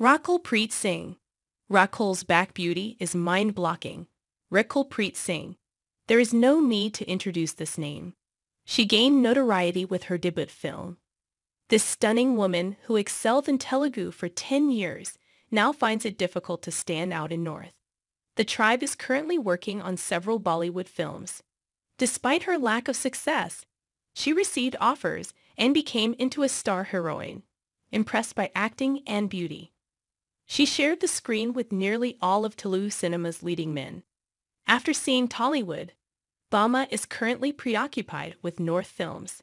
Rakul Preet Singh. Rakul's back beauty is mind-blocking. Rakul Preet Singh. There is no need to introduce this name. She gained notoriety with her debut film. This stunning woman, who excelled in Telugu for 10 years, now finds it difficult to stand out in North. The tribe is currently working on several Bollywood films. Despite her lack of success, she received offers and became into a star heroine, impressed by acting and beauty. She shared the screen with nearly all of Telugu cinema's leading men. After seeing Tollywood, Bama is currently preoccupied with North films.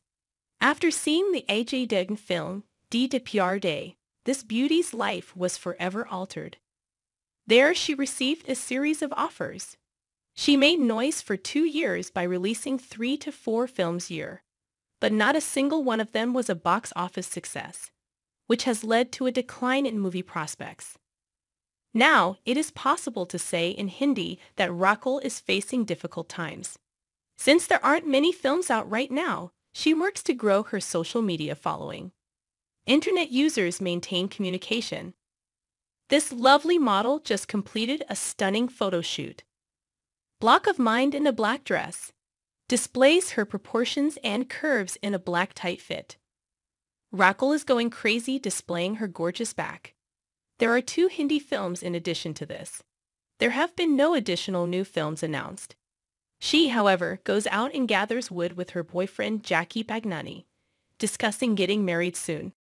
After seeing the Ajay Devgn film, De De Pyar De, this beauty's life was forever altered. There she received a series of offers. She made noise for 2 years by releasing 3 to 4 films a year, but not a single one of them was a box office success, which has led to a decline in movie prospects. Now, it is possible to say in Hindi that Rakul is facing difficult times. Since there aren't many films out right now, she works to grow her social media following. Internet users maintain communication. This lovely model just completed a stunning photo shoot. Block of mind in a black dress. Displays her proportions and curves in a black tight fit. Rakul is going crazy displaying her gorgeous back. There are 2 Hindi films in addition to this. There have been no additional new films announced. She, however, goes out and gathers wood with her boyfriend Jackie Bagnani, discussing getting married soon.